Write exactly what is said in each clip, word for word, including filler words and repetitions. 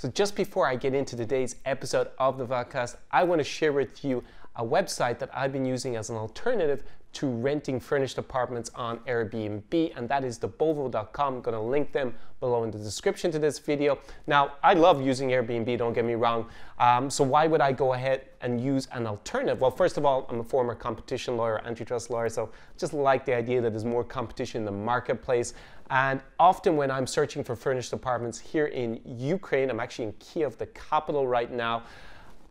So just before I get into today's episode of the Vodkast, I want to share with you a website that I've been using as an alternative to renting furnished apartments on Airbnb, and that is dobovo dot com. I'm going to link them below in the description to this video. Now, I love using Airbnb, don't get me wrong, um, so why would I go ahead and use an alternative? Well, first of all, I'm a former competition lawyer, antitrust lawyer, so just like the idea that there's more competition in the marketplace. And often when I'm searching for furnished apartments here in Ukraine, I'm actually in Kiev, the capital right now,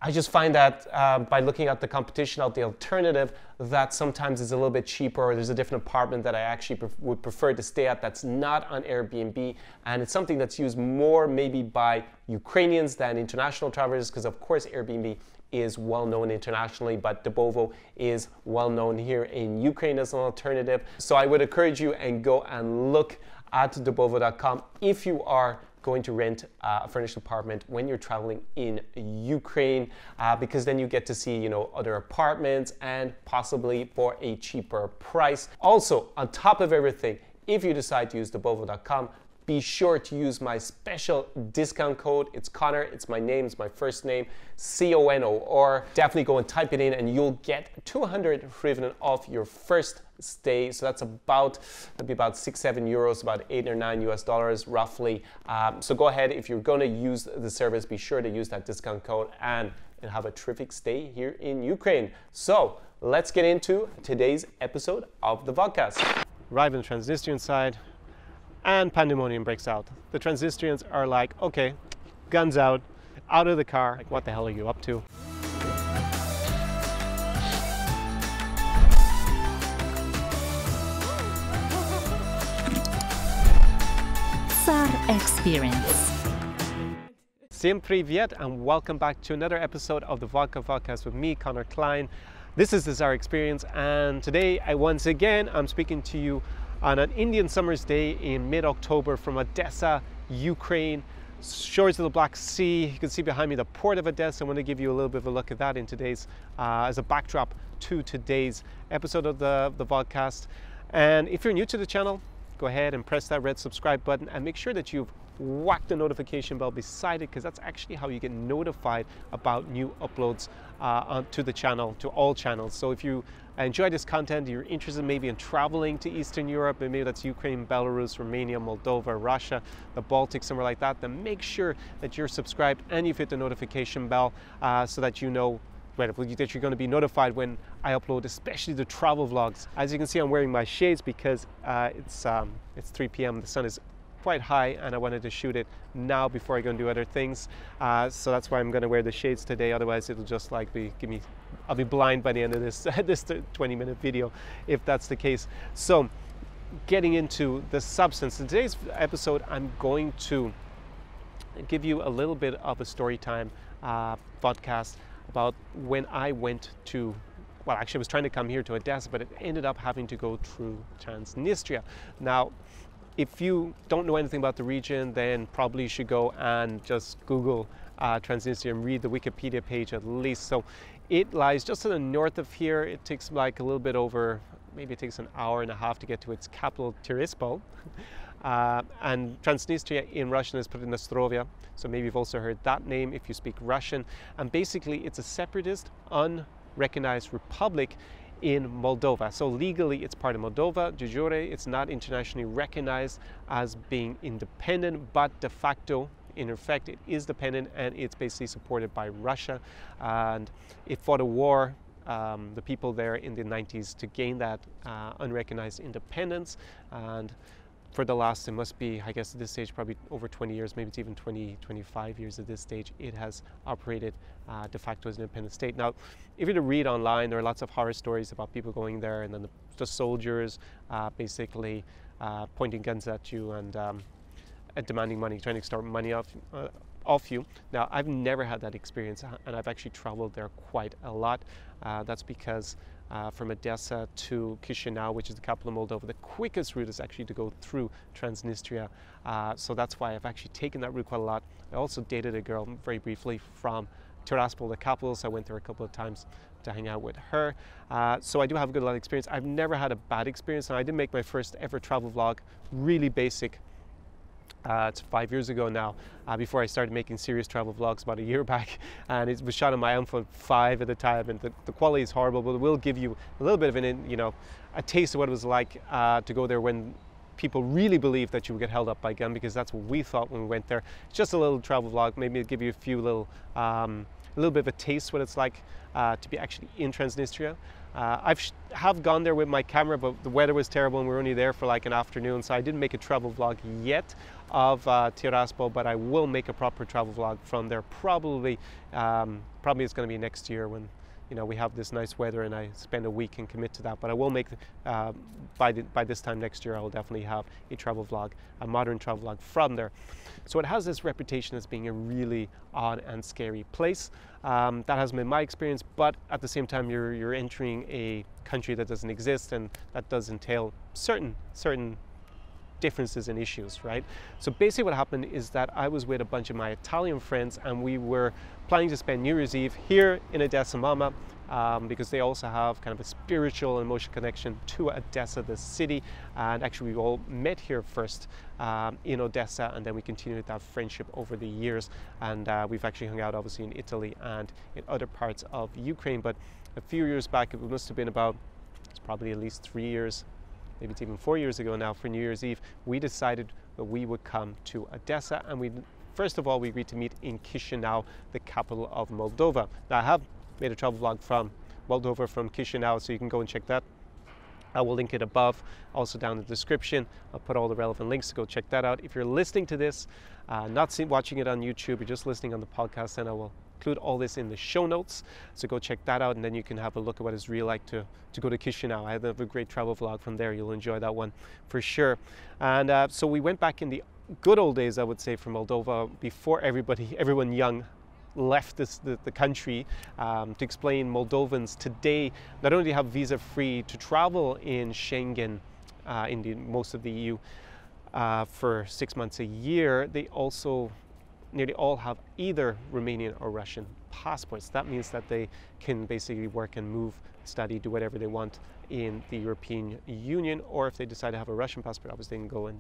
I just find that uh, by looking at the competition, at the alternative, that sometimes is a little bit cheaper, or there's a different apartment that I actually pref would prefer to stay at that's not on Airbnb. And it's something that's used more maybe by Ukrainians than international travelers, because of course Airbnb is well known internationally, but Dobovo is well known here in Ukraine as an alternative. So I would encourage you and go and look at dobovo dot com if you are going to rent a furnished apartment when you're traveling in Ukraine, uh, because then you get to see, you know, other apartments and possibly for a cheaper price. Also, on top of everything, if you decide to use dobovo dot com, be sure to use my special discount code. It's Connor, it's my name, it's my first name, C O N O R. Definitely go and type it in and you'll get two hundred hryvnia off your first stay. So that's about, that'd be about six, seven euros, about eight or nine U S dollars roughly. Um, so go ahead, if you're gonna use the service, be sure to use that discount code and, and have a terrific stay here in Ukraine. So let's get into today's episode of the Vodkast. Arrive on the Transnistrian side, and pandemonium breaks out. The Transnistrians are like, okay, guns out, out of the car. Like, what the hell are you up to? Tsar Experience. Всем привет, and welcome back to another episode of the Vodka Vodkast with me, Connor Klein. This is the Tsar Experience, and today, I once again, I'm speaking to you on an Indian summer's day in mid-October from Odessa, Ukraine, shores of the Black Sea. You can see behind me the port of Odessa. I want to give you a little bit of a look at that in today's, uh, as a backdrop to today's episode of the, the Vodkast. And if you're new to the channel, go ahead and press that red subscribe button and make sure that you've whacked the notification bell beside it, because that's actually how you get notified about new uploads uh, to the channel, to all channels. So if you enjoy this content, you're interested maybe in traveling to Eastern Europe, and maybe that's Ukraine, Belarus, Romania, Moldova, Russia, the Baltic, somewhere like that, then make sure that you're subscribed and you've hit the notification bell uh, so that you know that you're going to be notified when I upload, especially the travel vlogs. As you can see, I'm wearing my shades because uh, it's, um, it's three P M, the sun is quite high, and I wanted to shoot it now before I go and do other things, uh, so that's why I'm going to wear the shades today. Otherwise, it'll just like be give me, I'll be blind by the end of this this twenty minute video, if that's the case. So, getting into the substance in today's episode, I'm going to give you a little bit of a story time uh, podcast about when I went to. Well, actually, I was trying to come here to Odessa, but it ended up having to go through Transnistria. Now, if you don't know anything about the region, then probably you should go and just Google uh, Transnistria and read the Wikipedia page at least. So it lies just to the north of here. It takes like a little bit over, maybe it takes an hour and a half to get to its capital, Tiraspol. Uh, and Transnistria in Russian is Pridnestrovia. So maybe you've also heard that name if you speak Russian. And basically it's a separatist, unrecognized republic in Moldova. So legally it's part of Moldova. De jure, it's not internationally recognized as being independent, but de facto, in effect, it is dependent, and it's basically supported by Russia. And it fought a war, um, the people there in the nineties, to gain that uh, unrecognized independence. And for the last, it must be, I guess at this stage, probably over twenty years, maybe it's even twenty, twenty-five years at this stage, it has operated uh, de facto as an independent state. Now, if you were to read online, there are lots of horror stories about people going there and then the, the soldiers uh, basically uh, pointing guns at you and, um, and demanding money, trying to extort money off, uh, off you. Now, I've never had that experience, and I've actually traveled there quite a lot. Uh, that's because Uh, from Odessa to Chișinău, which is the capital of Moldova, the quickest route is actually to go through Transnistria. Uh, so that's why I've actually taken that route quite a lot. I also dated a girl very briefly from Tiraspol, the capital, so I went there a couple of times to hang out with her. Uh, so I do have a good lot of experience. I've never had a bad experience, and I did make my first ever travel vlog, really basic. Uh, it's five years ago now, uh, before I started making serious travel vlogs about a year back, and it was shot on my iPhone five at the time, and the, the quality is horrible, but it will give you a little bit of an, you know, a taste of what it was like uh, to go there when people really believed that you would get held up by gun, because that's what we thought when we went there. It's just a little travel vlog, maybe it'll give you a few little, um, a little bit of a taste what it's like uh, to be actually in Transnistria. Uh, I've sh have gone there with my camera, but the weather was terrible and we were only there for like an afternoon, so I didn't make a travel vlog yet of uh, Tiraspol, but I will make a proper travel vlog from there. Probably, um, probably it's going to be next year when, you know, we have this nice weather and I spend a week and commit to that. But I will make uh, by the, by this time next year, I will definitely have a travel vlog, a modern travel vlog from there. So it has this reputation as being a really odd and scary place. Um, that has been my experience, but at the same time, you're, you're entering a country that doesn't exist, and that does entail certain, certain differences and issues, right? So basically what happened is that I was with a bunch of my Italian friends, and we were planning to spend New Year's Eve here in Odessa, Mama, um, because they also have kind of a spiritual and emotional connection to Odessa, the city. And actually we all met here first um, in Odessa, and then we continued that friendship over the years. And uh, we've actually hung out obviously in Italy and in other parts of Ukraine. But a few years back, it must have been about, it's probably at least three years maybe it's even four years ago now, for New Year's Eve, we decided that we would come to Odessa, and we, first of all, we agreed to meet in Chișinău, the capital of Moldova. Now, I have made a travel vlog from Moldova, from Chișinău, so you can go and check that. I will link it above, also down in the description. I'll put all the relevant links to go check that out. If you're listening to this, uh, not see, watching it on YouTube, you're just listening on the podcast, then I will include all this in the show notes, so go check that out, and then you can have a look at what it's really like to, to go to Chișinău. I have a great travel vlog from there. You'll enjoy that one for sure. And uh, so we went back in the good old days, I would say, from Moldova, before everybody, everyone young left this, the, the country, um, to explain Moldovans today not only have visa-free to travel in Schengen, uh, in the, most of the E U, uh, for six months a year, they also nearly all have either Romanian or Russian passports. That means that they can basically work and move, study, do whatever they want in the European Union, or if they decide to have a Russian passport, obviously they can go and,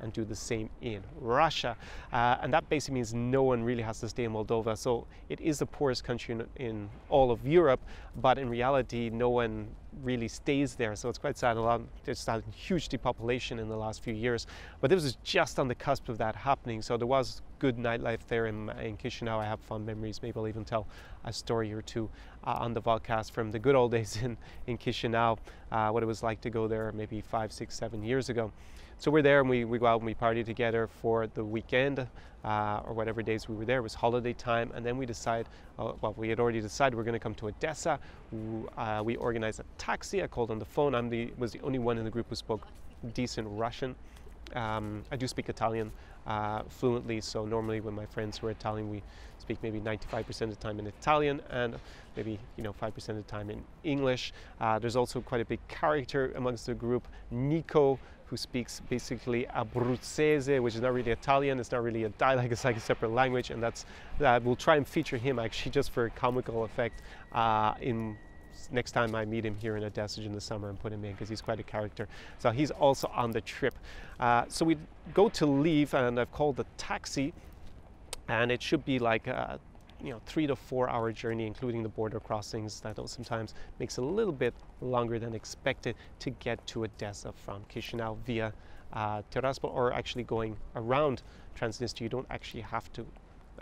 and do the same in Russia. Uh, and that basically means no one really has to stay in Moldova. So it is the poorest country in, in all of Europe, but in reality, no one really stays there. So it's quite sad. A lot, there's a huge depopulation in the last few years, but this was just on the cusp of that happening. So there was good nightlife there in, in Chișinău. I have fond memories. Maybe I'll even tell a story or two uh, on the podcast from the good old days in, in Chișinău, uh, what it was like to go there maybe five, six, seven years ago. So we're there, and we, we go out and we party together for the weekend, uh, or whatever days we were there. It was holiday time, and then we decide, uh, well, we had already decided we we're going to come to Odessa. Uh, we organized a taxi. I called on the phone. I was the only one in the group who spoke decent Russian. Um, I do speak Italian uh, fluently, so normally when my friends who are Italian, we speak maybe ninety-five percent of the time in Italian and maybe, you know, five percent of the time in English. Uh, there's also quite a big character amongst the group, Nico, who speaks basically Abruzzese, which is not really Italian, it's not really a dialect, it's like a separate language, and that's, that we'll try and feature him actually just for a comical effect uh, in next time I meet him here in Odessa in the summer and put him in, because he's quite a character. So he's also on the trip. Uh, so we go to leave, and I've called the taxi, and it should be like a, you know, three to four hour journey, including the border crossings that sometimes makes a little bit longer than expected to get to Odessa from Chișinău via uh, Tiraspol, or actually going around Transnistria. You don't actually have to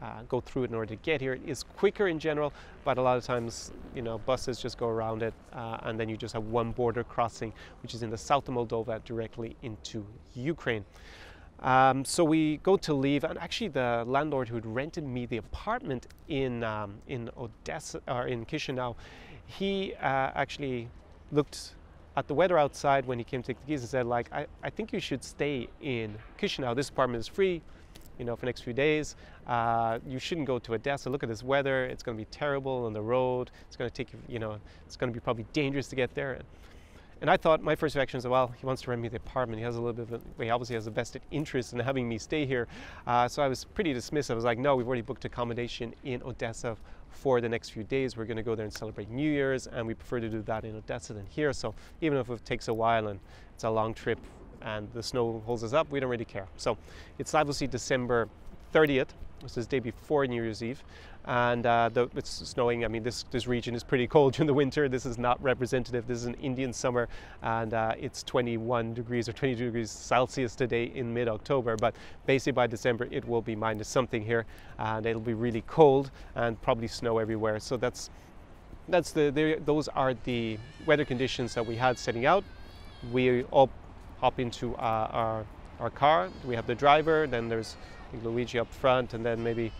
Uh, go through it in order to get here. It is quicker in general, but a lot of times, you know, buses just go around it, uh, and then you just have one border crossing, which is in the south of Moldova, directly into Ukraine. Um, so we go to leave, and actually the landlord who had rented me the apartment in um, in Odessa or in Chișinău, he uh, actually looked at the weather outside when he came to take the keys and said, like, I, I think you should stay in Chișinău. This apartment is free, you know, for the next few days. Uh, you shouldn't go to Odessa. Look at this weather. It's going to be terrible on the road. It's going to take you, you know, it's going to be probably dangerous to get there. And, and I thought, my first reaction is, well, he wants to rent me the apartment. He has a little bit of, well, he obviously has a vested interest in having me stay here. Uh, so I was pretty dismissive. I was like, no, we've already booked accommodation in Odessa for the next few days. We're going to go there and celebrate New Year's, and we prefer to do that in Odessa than here. So even if it takes a while and it's a long trip, and the snow holds us up, we don't really care. So it's obviously December thirtieth, this is the day before New Year's Eve, and uh, the, it's snowing. I mean, this, this region is pretty cold during the winter. This is not representative. This is an Indian summer, and uh, it's twenty-one degrees or twenty-two degrees Celsius today in mid-October, but basically by December it will be minus something here, and it'll be really cold and probably snow everywhere. So that's that's the, the those are the weather conditions that we had setting out. We all hop into uh, our, our car. We have the driver, then there's Luigi up front, and then maybe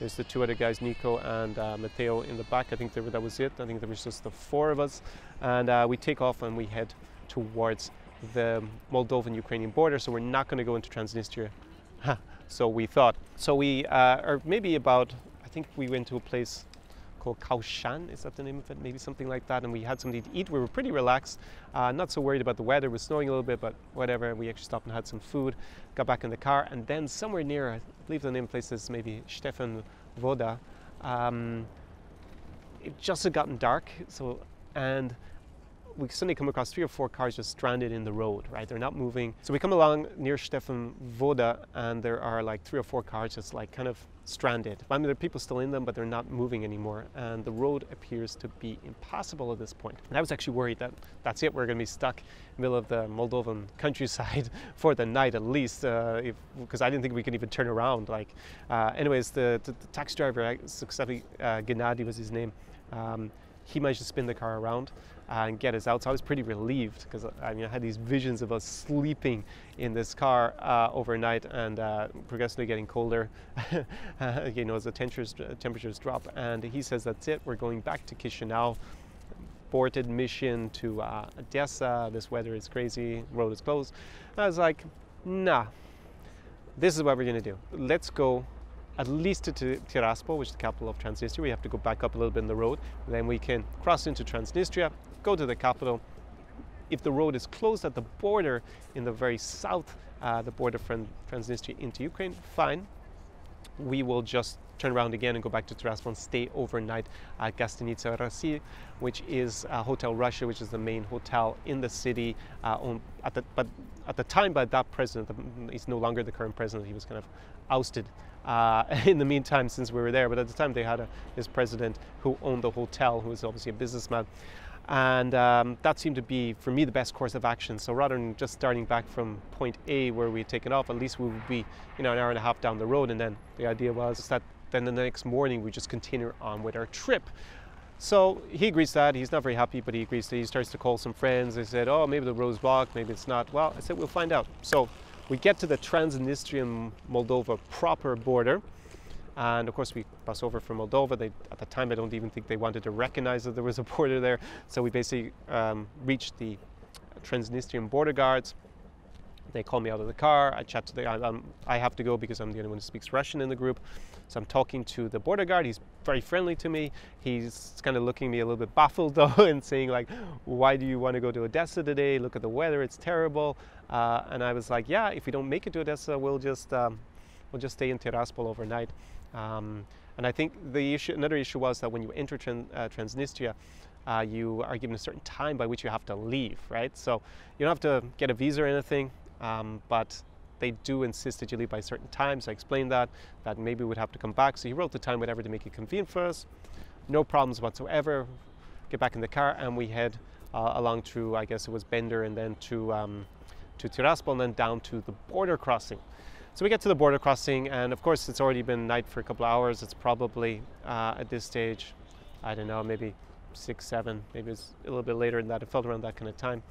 there's the two other guys, Nico and uh, Matteo, in the back. I think that was it. I think there was just the four of us, and uh, we take off and we head towards the Moldovan-Ukrainian border. So we're not going to go into Transnistria, so we thought. So we uh, are maybe about, I think we went to a place called Kaushan, is that the name of it? Maybe something like that. And we had something to eat. We were pretty relaxed, uh, not so worried about the weather. It was snowing a little bit, but whatever. We actually stopped and had some food, got back in the car, and then somewhere near, I believe the name of the place is maybe Stefan Voda. Um, it just had gotten dark, so and we suddenly come across three or four cars just stranded in the road, right? They're not moving. So we come along near Stefan Voda, and there are like three or four cars just like kind of stranded. I mean, there are people still in them, but they're not moving anymore. And the road appears to be impassable at this point. And I was actually worried that that's it, we're going to be stuck in the middle of the Moldovan countryside for the night at least, uh, if, because I didn't think we could even turn around. Like, uh, anyways, the, the, the taxi driver, successfully, uh, Gennady was his name, um, he managed to spin the car around and get us out. So I was pretty relieved, because I mean, I had these visions of us sleeping in this car uh, overnight, and uh, progressively getting colder, uh, you know, as the temperatures, temperatures drop. And he says, that's it, we're going back to Chișinău. Aborted mission to uh, Odessa, this weather is crazy, road is closed. And I was like, nah, this is what we're gonna do. Let's go at least to Tiraspol, which is the capital of Transnistria. We have to go back up a little bit in the road. Then we can cross into Transnistria, go to the capital. If the road is closed at the border in the very south, uh, the border from Transnistria into Ukraine, fine. We will just turn around again and go back to Tiraspol and stay overnight at Gastinitsa Rossiya, which is uh, Hotel Russia, which is the main hotel in the city. Uh, on, at the, but at the time, by that president, he's no longer the current president, he was kind of ousted uh, in the meantime since we were there. But at the time, they had a, this president who owned the hotel, who was obviously a businessman. And um, that seemed to be, for me, the best course of action. So rather than just starting back from point A where we had taken off, at least we would be, you know, an hour and a half down the road. And then the idea was that then the next morning we just continue on with our trip. So he agrees to that. He's not very happy, but he agrees to that. He starts to call some friends. They said, oh, maybe the road's blocked, maybe it's not. Well, I said, we'll find out. So we get to the Transnistrian-Moldova proper border. And of course, we pass over from Moldova. They, at the time, I don't even think they wanted to recognize that there was a border there. So we basically um, reached the Transnistrian border guards. They call me out of the car. I chat to the, I, um, I have to go because I'm the only one who speaks Russian in the group. So I'm talking to the border guard. He's very friendly to me. He's kind of looking at me a little bit baffled though and saying like, why do you want to go to Odessa today? Look at the weather, it's terrible. Uh, and I was like, yeah, if we don't make it to Odessa, we'll just, um, we'll just stay in Tiraspol overnight. Um, and I think the issue, another issue was that when you enter Trans, uh, Transnistria, uh, you are given a certain time by which you have to leave, right? So you don't have to get a visa or anything, um, but they do insist that you leave by certain times. So I explained that, that maybe we'd have to come back. So he wrote the time, whatever, to make it convenient for us. No problems whatsoever. Get back in the car and we head uh, along through, I guess it was Bender, and then to, um, to Tiraspol, and then down to the border crossing. So we get to the border crossing, and of course it's already been night for a couple of hours. It's probably uh, at this stage, I don't know, maybe six, seven, maybe it's a little bit later than that. It felt around that kind of time.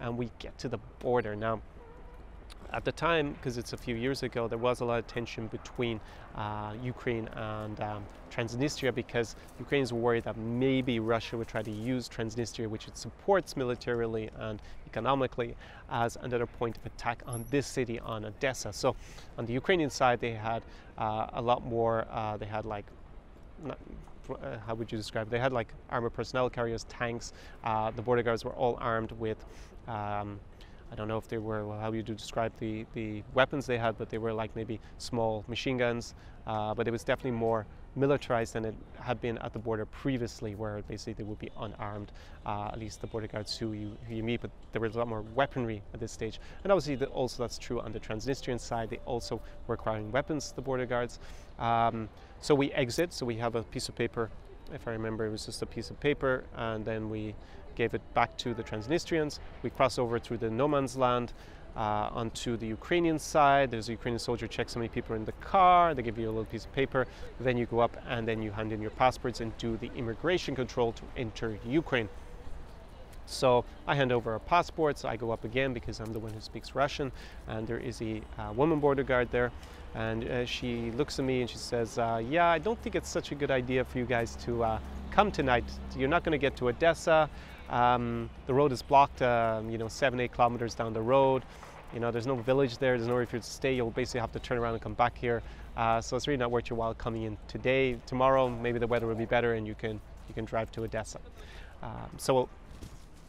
And we get to the border. Now, at the time, because it's a few years ago, there was a lot of tension between uh, Ukraine and um, Transnistria, because Ukrainians were worried that maybe Russia would try to use Transnistria, which it supports militarily and economically, as another point of attack on this city, on Odessa. So on the Ukrainian side, they had uh, a lot more, uh, they had like, not, uh, how would you describe it? They had like armored personnel carriers, tanks. Uh, the border guards were all armed with um, I don't know if they were, how you do describe the, the weapons they had, but they were like maybe small machine guns, uh, but it was definitely more militarized than it had been at the border previously, where basically they would be unarmed, uh, at least the border guards who you, who you meet, but there was a lot more weaponry at this stage. And obviously the, also that's true on the Transnistrian side, they also were acquiring weapons, the border guards. Um, so we exit, so we have a piece of paper, if I remember it was just a piece of paper, and then we gave it back to the Transnistrians. We cross over through the no man's land uh, onto the Ukrainian side. There's a Ukrainian soldier checks how many people are in the car. They give you a little piece of paper. Then you go up and then you hand in your passports and do the immigration control to enter Ukraine. So I hand over our passports. I go up again because I'm the one who speaks Russian, and there is a uh, woman border guard there, and uh, she looks at me and she says, uh, yeah, I don't think it's such a good idea for you guys to uh, come tonight. You're not going to get to Odessa. Um, the road is blocked, uh, you know, seven, eight kilometers down the road. You know, there's no village there. There's nowhere for you to stay. You'll basically have to turn around and come back here. Uh, so it's really not worth your while coming in today. Tomorrow, maybe the weather will be better and you can, you can drive to Odessa. Um, so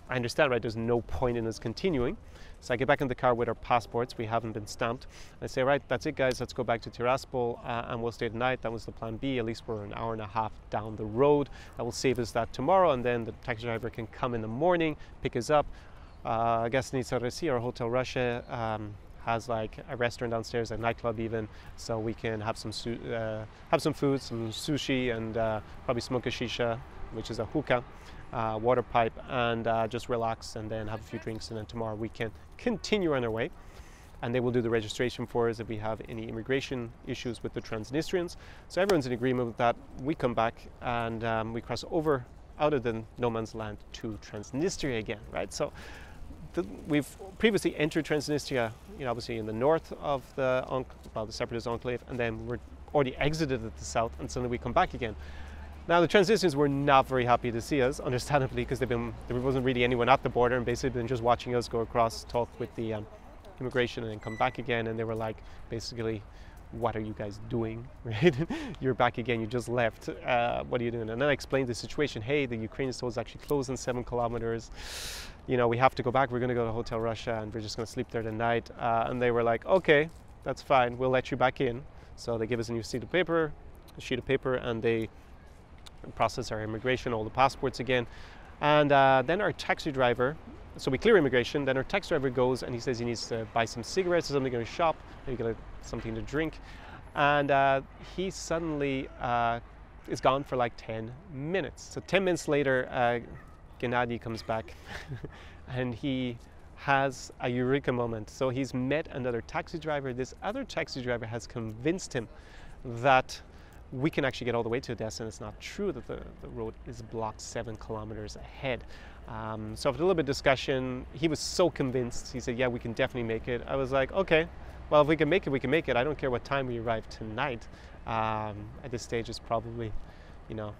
I understand, right, there's no point in us continuing. So I get back in the car with our passports. We haven't been stamped. I say, right, that's it, guys. Let's go back to Tiraspol uh, and we'll stay tonight. That was the plan B. At least we're an hour and a half down the road. That will save us that tomorrow. And then the taxi driver can come in the morning, pick us up. Uh, Gastinitsa Rossiya, or Hotel Russia, um, has like a restaurant downstairs, a nightclub even. So we can have some, uh, have some food, some sushi, and uh, probably smoke a shisha, which is a hookah. Uh, water pipe, and uh, just relax and then have a few drinks, and then tomorrow we can continue on our way, and they will do the registration for us if we have any immigration issues with the Transnistrians. So everyone's in agreement with that. We come back and um, we cross over out of the no man's land to Transnistria again, right? So the, we've previously entered Transnistria, you know, obviously in the north of the, well, the separatist enclave, and then we're already exited at the south, and suddenly we come back again. Now the Transnistrians were not very happy to see us, understandably, because they've been, there wasn't really anyone at the border, and basically been just watching us go across, talk with the um, immigration, and then come back again. And they were like, basically, what are you guys doing? Right? You're back again. You just left. Uh, what are you doing? And then I explained the situation. Hey, the Ukrainian store is actually closed in seven kilometers. You know, we have to go back. We're going to go to Hotel Russia, and we're just going to sleep there tonight. Uh, and they were like, okay, that's fine. We'll let you back in. So they give us a new sheet of paper, a sheet of paper, and they process our immigration, all the passports again, and uh, then our taxi driver, so we clear immigration, then our taxi driver goes and he says he needs to buy some cigarettes or something in a shop, maybe get something to drink, and uh, he suddenly uh, is gone for like ten minutes. So ten minutes later, uh, Gennady comes back and he has a eureka moment. So he's met another taxi driver. This other taxi driver has convinced him that we can actually get all the way to Odessa, and it's not true that the, the road is blocked seven kilometers ahead. Um, so after a little bit of discussion, he was so convinced. He said, yeah, we can definitely make it. I was like, okay, well, if we can make it, we can make it. I don't care what time we arrive tonight. Um, at this stage, it's probably, you know,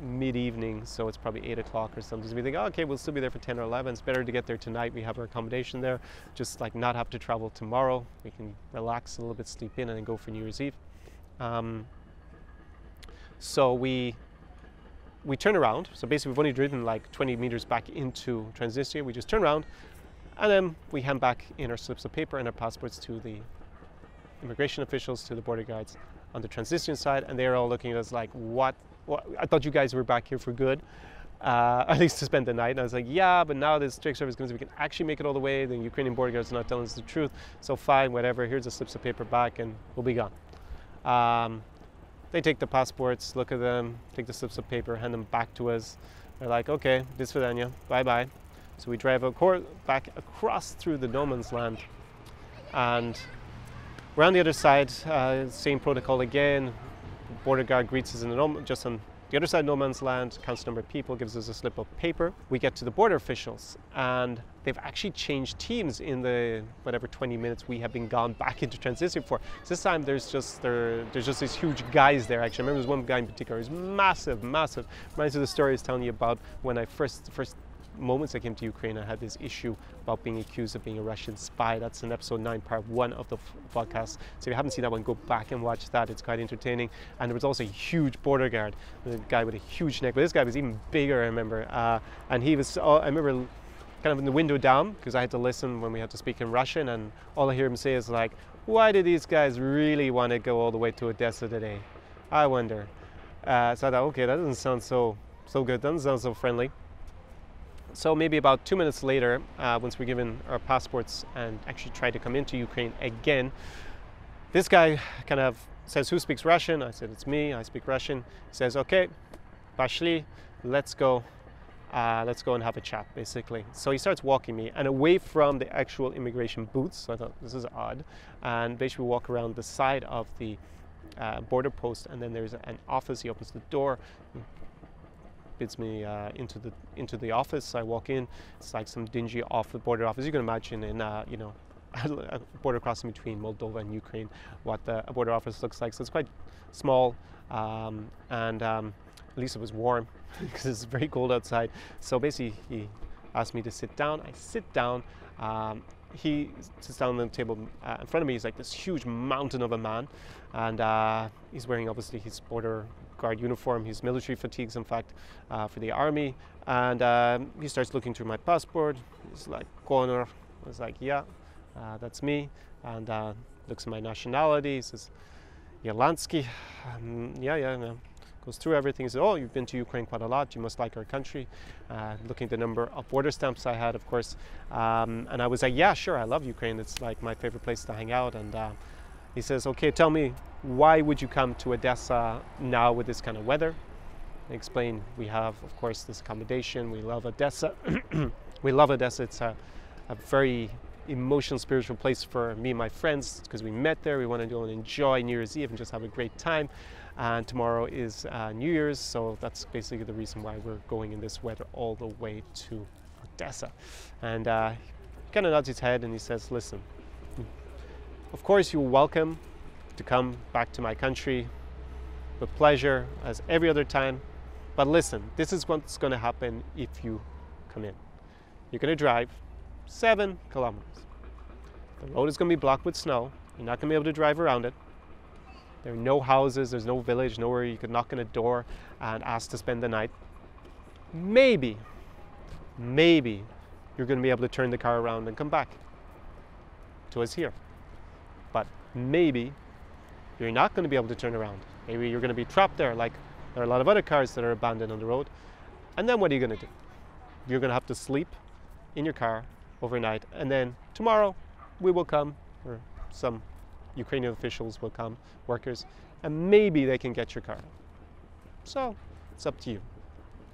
mid-evening, so it's probably eight o'clock or something. So we think, oh, okay, we'll still be there for ten or eleven. It's better to get there tonight. We have our accommodation there. Just like not have to travel tomorrow. We can relax a little bit, sleep in, and then go for New Year's Eve. Um, So we we turn around. So basically, we've only driven like twenty meters back into Transnistria. We just turn around, and then we hand back in our slips of paper and our passports to the immigration officials, to the border guards on the Transnistrian side, and they're all looking at us like, "What? what? I thought you guys were back here for good, uh, at least to spend the night." And I was like, "Yeah, but now this trick service comes. We can actually make it all the way. The Ukrainian border guards are not telling us the truth. So fine, whatever. Here's the slips of paper back, and we'll be gone." Um, They take the passports, look at them, take the slips of paper, hand them back to us. They're like, okay, this for Dania, bye-bye. So we drive back across through the no man's land, and we're on the other side, uh, same protocol again. The border guard greets us in the no, just on the other side of no man's land, counts the number of people, gives us a slip of paper. We get to the border officials, and they've actually changed teams in the whatever twenty minutes we have been gone back into Transnistria for. So this time there's just there, there's just these huge guys there. Actually, I remember there's one guy in particular who's massive, massive. Reminds me of the story I was telling you about when I first the first moments I came to Ukraine. I had this issue about being accused of being a Russian spy. That's in episode nine, part one of the podcast. So if you haven't seen that one, go back and watch that. It's quite entertaining. And there was also a huge border guard, the guy with a huge neck. But this guy was even bigger, I remember. Uh, and he was. Oh, I remember. kind of in the window down, because I had to listen when we had to speak in Russian, and all I hear him say is like, why do these guys really want to go all the way to Odessa today? I wonder. Uh, so I thought, okay, that doesn't sound so, so good, doesn't sound so friendly. So maybe about two minutes later, uh, once we're given our passports and actually try to come into Ukraine again, this guy kind of says, who speaks Russian? I said, it's me, I speak Russian. He says, okay, pashli, let's go. Uh, let's go and have a chat, basically. So he starts walking me and away from the actual immigration booths. So I thought, this is odd. And basically we walk around the side of the uh, border post, and then there's an office. He opens the door, bids me uh, into the into the office. So I walk in. It's like some dingy off the border office. You can imagine in uh, you know, a border crossing between Moldova and Ukraine, what the a border office looks like. So it's quite small, um, and um, at least it was warm, because it's very cold outside. So basically he asked me to sit down. I sit down. Um, he sits down on the table uh, in front of me. He's like this huge mountain of a man. And uh, he's wearing obviously his border guard uniform, his military fatigues, in fact, uh, for the army. And um, he starts looking through my passport. He's like, Connor. I was like, yeah, uh, that's me. And uh, looks at my nationality. He says, Yelansky. Um, yeah, yeah, no. Goes through everything. He said, oh, you've been to Ukraine quite a lot. You must like our country. Uh, looking at the number of border stamps I had, of course. Um, and I was like, yeah, sure, I love Ukraine. It's like my favorite place to hang out. And uh, he says, okay, tell me, why would you come to Odessa now with this kind of weather? I explain, we have, of course, this accommodation. We love Odessa. We love Odessa. It's a, a very emotional, spiritual place for me and my friends, because we met there. We want to go and enjoy New Year's Eve and just have a great time. And tomorrow is uh, New Year's, so that's basically the reason why we're going in this weather all the way to Odessa. And uh, he kind of nods his head and he says, listen, of course you're welcome to come back to my country with pleasure as every other time, but listen, this is what's going to happen if you come in. You're going to drive seven kilometers. The road is going to be blocked with snow. You're not going to be able to drive around it. There are no houses, there's no village, nowhere you could knock on a door and ask to spend the night. Maybe, maybe you're going to be able to turn the car around and come back to us here. But maybe you're not going to be able to turn around. Maybe you're going to be trapped there, like there are a lot of other cars that are abandoned on the road. And then what are you going to do? You're going to have to sleep in your car overnight, and then tomorrow we will come, or some Ukrainian officials will come, workers, and maybe they can get your car. So it's up to you.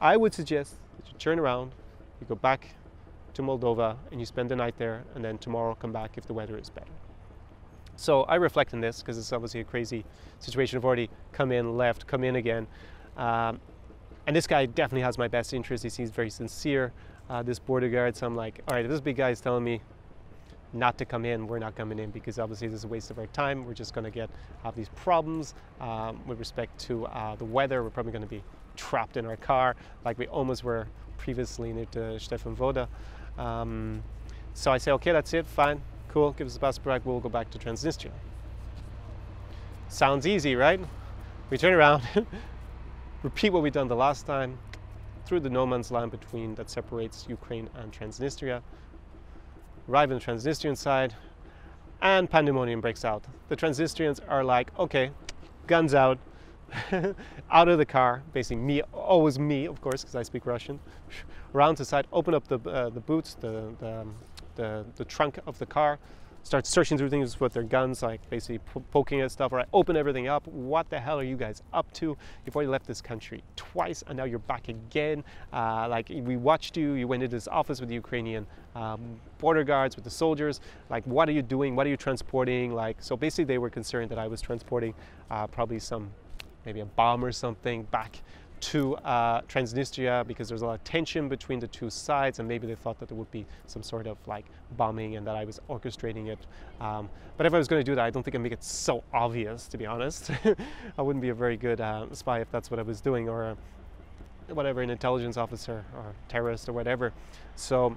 I would suggest that you turn around, you go back to Moldova and you spend the night there, and then tomorrow come back if the weather is better. So I reflect on this, because it's obviously a crazy situation. I've already come in, left, come in again. Um, and this guy definitely has my best interest. He seems very sincere, uh, this border guard. So I'm like, all right, if this big guy is telling me not to come in, we're not coming in, because obviously this is a waste of our time. We're just going to get have these problems um, with respect to uh, the weather. We're probably going to be trapped in our car like we almost were previously near to Stefan Voda. Um, so I say, okay, that's it, fine, cool, give us the passport back, we'll go back to Transnistria. Sounds easy, right? We turn around, repeat what we've done the last time, through the no man's land between that separates Ukraine and Transnistria. Arrive on the Transnistrian side, and pandemonium breaks out. The Transnistrians are like, okay, guns out, out of the car, basically me, always me, of course, because I speak Russian, around to the side, open up the, uh, the boots, the, the, the, the trunk of the car, start searching through things with their guns, like basically po poking at stuff, or I open everything up. What the hell are you guys up to? You've already left this country twice, and now you're back again. Uh, like, we watched you, you went into this office with the Ukrainian um, border guards, with the soldiers. Like, what are you doing? What are you transporting? Like, so basically they were concerned that I was transporting uh, probably some, maybe a bomb or something back to uh, Transnistria, because there's a lot of tension between the two sides, and maybe they thought that there would be some sort of like bombing and that I was orchestrating it. Um, but if I was going to do that, I don't think I'd make it so obvious, to be honest. I wouldn't be a very good uh, spy if that's what I was doing, or uh, whatever, an intelligence officer or terrorist or whatever. So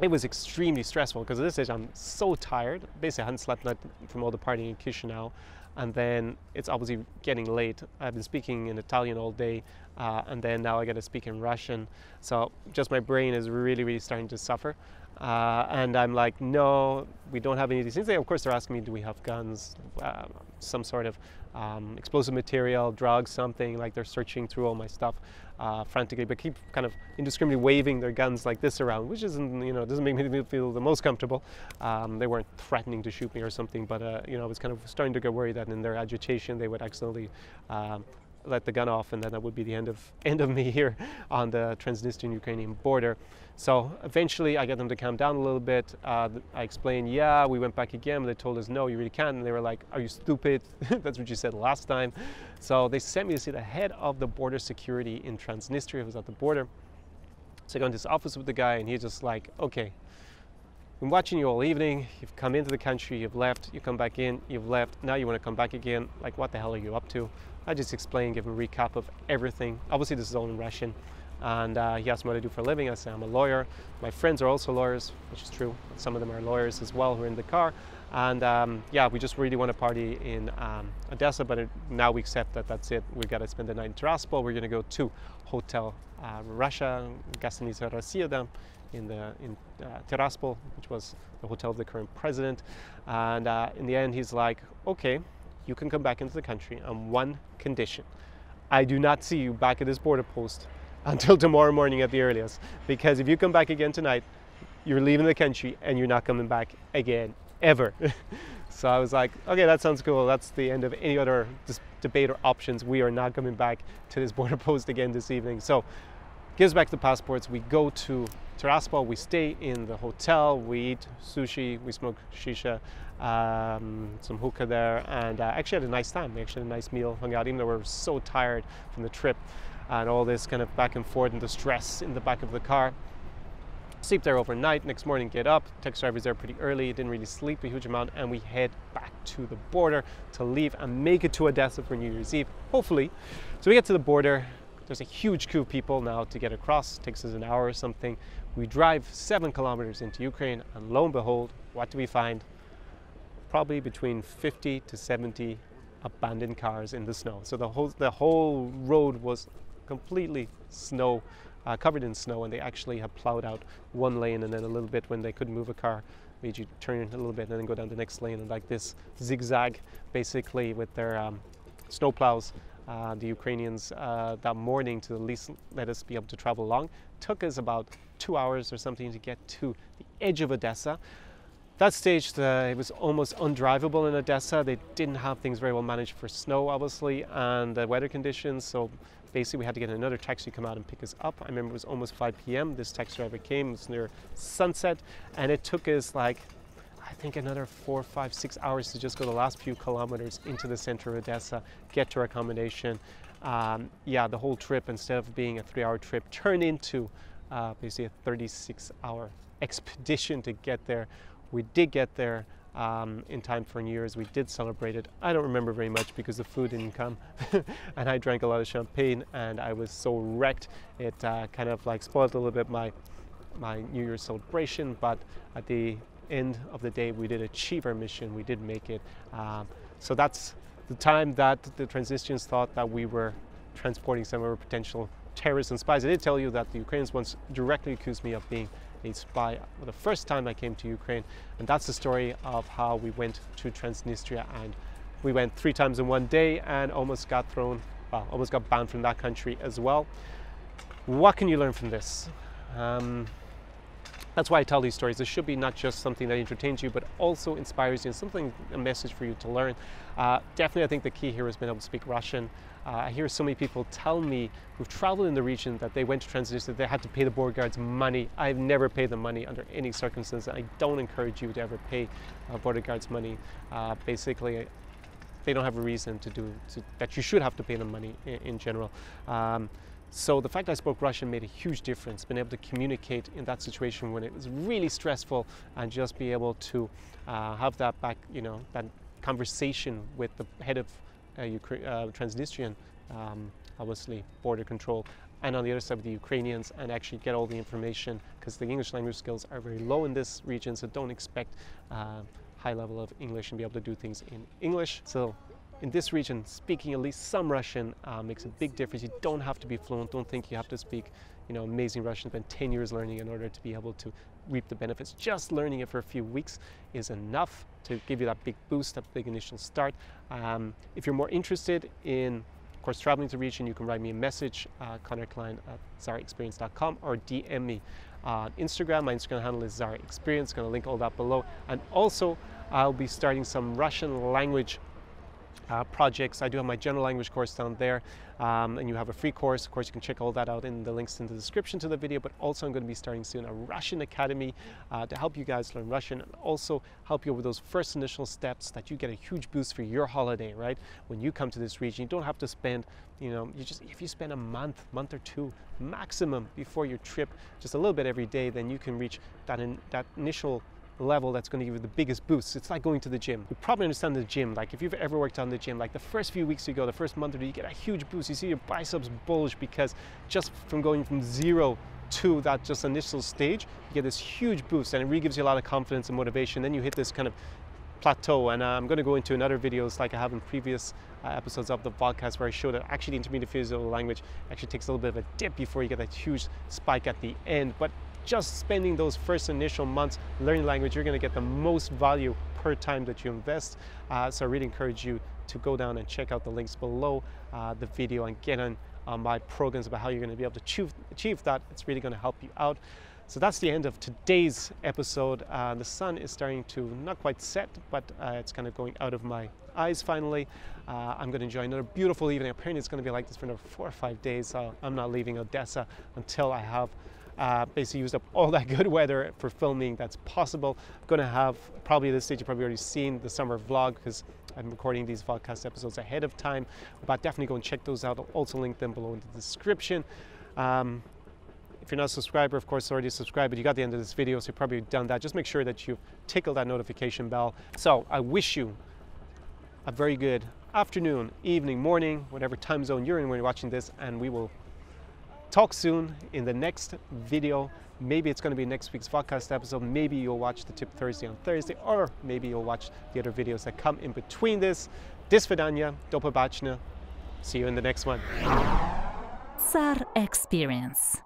it was extremely stressful, because at this stage I'm so tired. Basically I hadn't slept night from all the partying in Chișinău. and then it's obviously getting late. I've been speaking in Italian all day, uh, and then now I got to speak in Russian. So just my brain is really, really starting to suffer. Uh, and I'm like, no, we don't have any of these things. They, of course, they're asking me, do we have guns, uh, some sort of um, explosive material, drugs, something. Like, they're searching through all my stuff uh, frantically, but keep kind of indiscriminately waving their guns like this around, which isn't, you know, doesn't make me feel the most comfortable. Um, they weren't threatening to shoot me or something, but, uh, you know, I was kind of starting to get worried that in their agitation, they would accidentally um, let the gun off, and then that would be the end of end of me here on the Transnistrian Ukrainian border. So eventually I got them to calm down a little bit. Uh, I explained, yeah, we went back again. They told us, no, you really can't. And they were like, are you stupid? That's what you said last time. So they sent me to see the head of the border security in Transnistria, who was at the border. So I got into his office with the guy, and he's just like, okay, I've been watching you all evening. You've come into the country, you've left, you come back in, you've left. Now you want to come back again. Like, what the hell are you up to? I just explained, gave him a recap of everything. Obviously, this is all in Russian. And uh, he asked me what I do for a living. I said, I'm a lawyer. My friends are also lawyers, which is true. Some of them are lawyers as well who are in the car. And um, yeah, we just really want to party in um, Odessa, but it, now we accept that that's it. We've got to spend the night in Tiraspol. We're going to go to Hotel uh, Russia, Gastinitsa Rossiya, in, the, in uh, Tiraspol, which was the hotel of the current president. And uh, in the end, he's like, okay, you can come back into the country on one condition. I do not see you back at this border post until tomorrow morning at the earliest, because if you come back again tonight, you're leaving the country and you're not coming back again, ever. So I was like, okay, that sounds cool. That's the end of any other debate or options. We are not coming back to this border post again this evening. So gives back the passports. We go to Tiraspol. We stay in the hotel. We eat sushi. We smoke shisha, um, some hookah there. And uh, actually had a nice time. We actually had a nice meal, hung out, even though we were so tired from the trip and all this kind of back and forth and the stress in the back of the car. Sleep there overnight, next morning get up, taxi driver's there pretty early, didn't really sleep a huge amount, and we head back to the border to leave and make it to Odessa for New Year's Eve, hopefully. So we get to the border, there's a huge queue of people now to get across, it takes us an hour or something. We drive seven kilometers into Ukraine, and lo and behold, what do we find? Probably between fifty to seventy abandoned cars in the snow. So the whole, the whole road was completely snow, uh, covered in snow, and they actually have plowed out one lane and then a little bit when they couldn't move a car, made you turn a little bit and then go down the next lane, and like this zigzag basically with their um, snow plows. Uh, the Ukrainians uh, that morning to at least let us be able to travel along. Took us about two hours or something to get to the edge of Odessa. That stage, the, it was almost undrivable in Odessa. They didn't have things very well managed for snow, obviously, and the weather conditions. So basically, we had to get another taxi to come out and pick us up. I remember it was almost five p m This taxi driver came, it was near sunset, and it took us like, I think another four, five, six hours to just go the last few kilometers into the center of Odessa, get to our accommodation. Um, yeah, the whole trip, instead of being a three-hour trip, turned into uh, basically a thirty-six hour expedition to get there. We did get there um, in time for New Year's. We did celebrate it. I don't remember very much because the food didn't come, and I drank a lot of champagne, and I was so wrecked. It uh, kind of like spoiled a little bit my my New Year's celebration. But at the end of the day, we did achieve our mission. We did make it. Um, so that's the time that the Transnistrians thought that we were transporting some of our potential terrorists and spies. I did tell you that the Ukrainians once directly accused me of being a spy for the first time I came to Ukraine, and that's the story of how we went to Transnistria, and we went three times in one day and almost got thrown, well, almost got banned from that country as well. What can you learn from this? Um, that's why I tell these stories. This should be not just something that entertains you, but also inspires you and something, a message for you to learn. Uh, definitely, I think the key here has been able to speak Russian. Uh, I hear so many people tell me who've traveled in the region that they went to Transnistria, they had to pay the border guards money. I've never paid them money under any circumstance. I don't encourage you to ever pay uh, border guards money. Uh, basically, they don't have a reason to do to, that you should have to pay them money in, in general. Um, So the fact I spoke Russian made a huge difference, being able to communicate in that situation when it was really stressful, and just be able to uh, have that back, you know, that conversation with the head of uh, Ukra uh, Transnistrian, um, obviously border control, and on the other side with the Ukrainians, and actually get all the information, because the English language skills are very low in this region, so don't expect uh, high level of English and be able to do things in English. So in this region, speaking at least some Russian uh, makes a big difference. You don't have to be fluent. Don't think you have to speak, you know, amazing Russian. Spend ten years learning in order to be able to reap the benefits. Just learning it for a few weeks is enough to give you that big boost, that big initial start. Um, if you're more interested in, of course, traveling to the region, you can write me a message, uh, Connor Klein at tsar experience dot com, or D M me on Instagram. My Instagram handle is Tsar Experience. Going to link all that below. And also, I'll be starting some Russian language Uh, projects. I do have my general language course down there, um, and you have a free course. Of course, you can check all that out in the links in the description to the video, but also I'm going to be starting soon a Russian academy uh, to help you guys learn Russian and also help you with those first initial steps that you get a huge boost for your holiday, right? When you come to this region, you don't have to spend, you know, you just, if you spend a month, month or two maximum before your trip, just a little bit every day, then you can reach that in, that initial level that's going to give you the biggest boost. It's like going to the gym. You probably understand the gym. Like if you've ever worked out in the gym, like the first few weeks you go, the first month or two, you get a huge boost. You see your biceps bulge because just from going from zero to that just initial stage, you get this huge boost and it really gives you a lot of confidence and motivation. Then you hit this kind of plateau, and uh, I'm going to go into another videos like I have in previous uh, episodes of the podcast where I show that actually the intermediate physical language actually takes a little bit of a dip before you get that huge spike at the end. But just spending those first initial months learning language, you're going to get the most value per time that you invest. Uh, so I really encourage you to go down and check out the links below uh, the video and get on, on my programs about how you're going to be able to achieve, achieve that. It's really going to help you out. So that's the end of today's episode. Uh, the sun is starting to not quite set, but uh, it's kind of going out of my eyes finally. Uh, I'm going to enjoy another beautiful evening. Apparently it's going to be like this for another four or five days. So I'm not leaving Odessa until I have Uh, basically used up all that good weather for filming that's possible. I'm going to have, probably at this stage you've probably already seen the summer vlog because I'm recording these podcast episodes ahead of time, but definitely go and check those out. I'll also link them below in the description. Um, if you're not a subscriber, of course already subscribed, but you got the end of this video, so you've probably done that. Just make sure that you tickle that notification bell. So I wish you a very good afternoon, evening, morning, whatever time zone you're in when you're watching this, and we will talk soon in the next video. Maybe it's going to be next week's podcast episode. Maybe you'll watch the tip Thursday on Thursday, or maybe you'll watch the other videos that come in between this. До свидания, до побачення. See you in the next one. Tsar Experience.